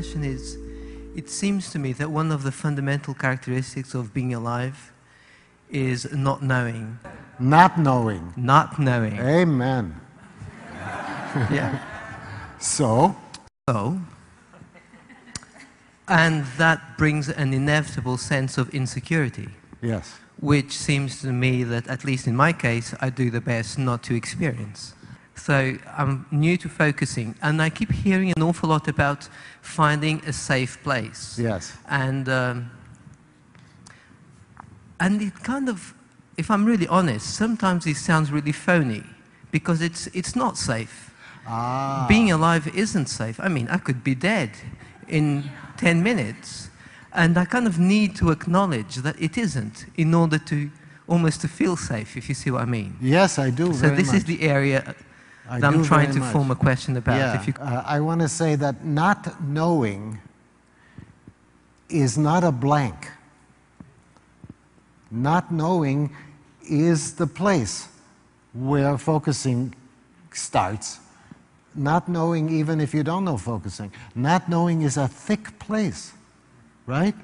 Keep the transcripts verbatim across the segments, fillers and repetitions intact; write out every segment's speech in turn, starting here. question is, it seems to me that one of the fundamental characteristics of being alive is not knowing. Not knowing. Not knowing. Amen. Yeah. So? So. And that brings an inevitable sense of insecurity. Yes. Which seems to me that, at least in my case, I do the best not to experience. So I'm new to focusing, and I keep hearing an awful lot about finding a safe place. Yes. And, um, and it kind of, if I'm really honest, sometimes it sounds really phony, because it's, it's not safe. Ah. Being alive isn't safe. I mean, I could be dead in ten minutes, and I kind of need to acknowledge that it isn't, in order to almost to feel safe, if you see what I mean. Yes, I do. So this is the area that I'm trying to form a question about. Yeah. If you uh, I want to say that not knowing is not a blank. Not knowing is the place where focusing starts. Not knowing, even if you don't know focusing, not knowing is a thick place, right?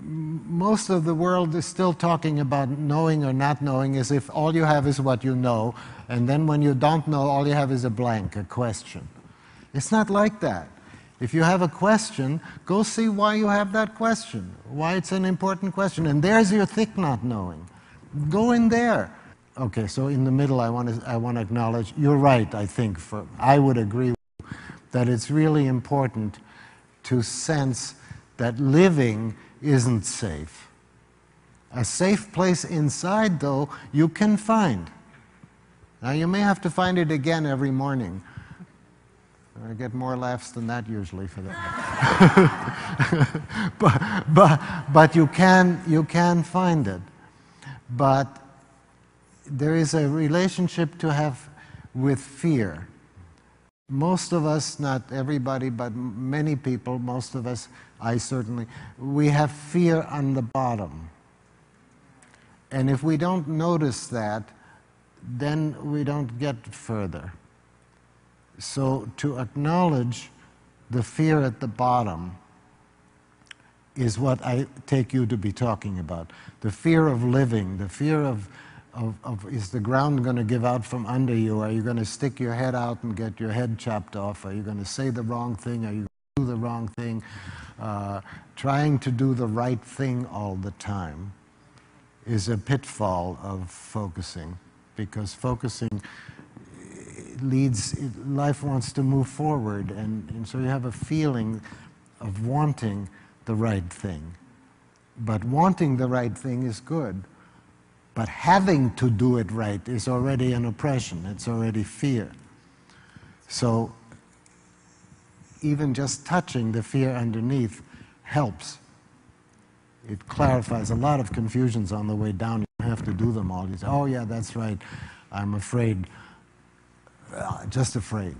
Most of the world is still talking about knowing or not knowing as if all you have is what you know, and then when you don't know, all you have is a blank, a question. It's not like that. If you have a question, go see why you have that question, why it's an important question, and there's your thick not knowing. Go in there. Okay, so in the middle, I want to I want to acknowledge, you're right, I think, for, I would agree with you, that it's really important to sense that living isn't safe. A safe place inside, though, you can find. Now, you may have to find it again every morning. I get more laughs than that usually for that. but, but, but you can, you can find it. But there is a relationship to have with fear. Most of us, not everybody, but many people, most of us, I certainly, we have fear on the bottom. And if we don't notice that, then we don't get further. So to acknowledge the fear at the bottom is what I take you to be talking about. The fear of living, the fear of Of, of, is the ground going to give out from under you? Are you going to stick your head out and get your head chopped off? Are you going to say the wrong thing? Are you going to do the wrong thing? Uh, trying to do the right thing all the time is a pitfall of focusing, because focusing leads, life wants to move forward, and, and so you have a feeling of wanting the right thing. But wanting the right thing is good. But having to do it right is already an oppression, it's already fear. So even just touching the fear underneath helps. It clarifies a lot of confusions on the way down. You don't have to do them all. You say, oh yeah, that's right, I'm afraid, uh, just afraid,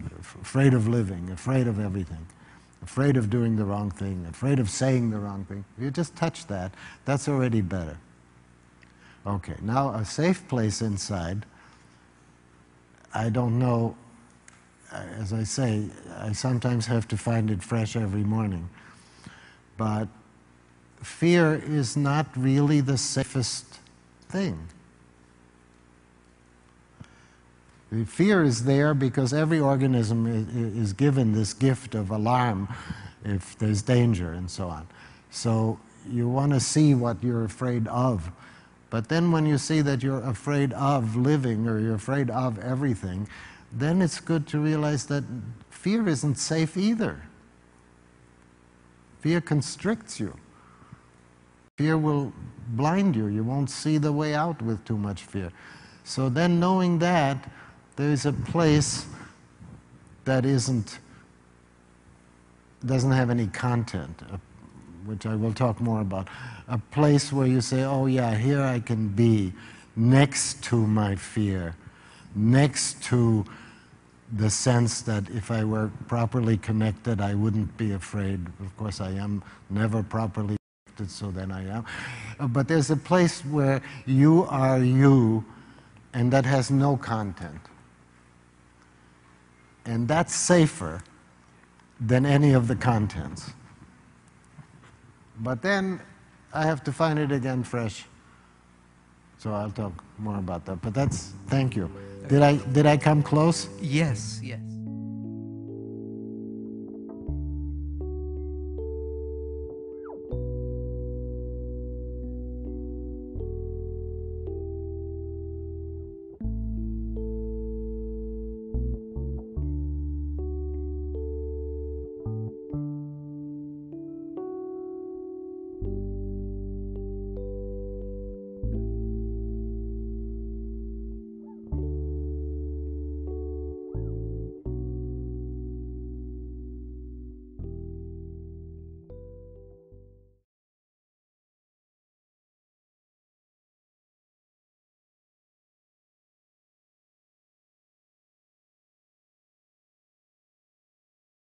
afraid of living, afraid of everything, afraid of doing the wrong thing, afraid of saying the wrong thing. You just touch that, that's already better. Okay, now a safe place inside, I don't know, as I say, I sometimes have to find it fresh every morning, but fear is not really the safest thing. The fear is there because every organism is, is given this gift of alarm if there's danger and so on. So you want to see what you're afraid of. But then when you see that you're afraid of living, or you're afraid of everything, then it's good to realize that fear isn't safe either. Fear constricts you. Fear will blind you. You won't see the way out with too much fear. So then knowing that, there's a place that isn't, doesn't have any content, which I will talk more about, a place where you say, oh yeah, here I can be next to my fear, next to the sense that if I were properly connected, I wouldn't be afraid. Of course, I am never properly connected, so then I am. But there's a place where you are you, and that has no content. and that's safer than any of the contents. But then I have to find it again fresh. So I'll talk more about that. But that's, thank you. Did I, did I come close? Yes, yes.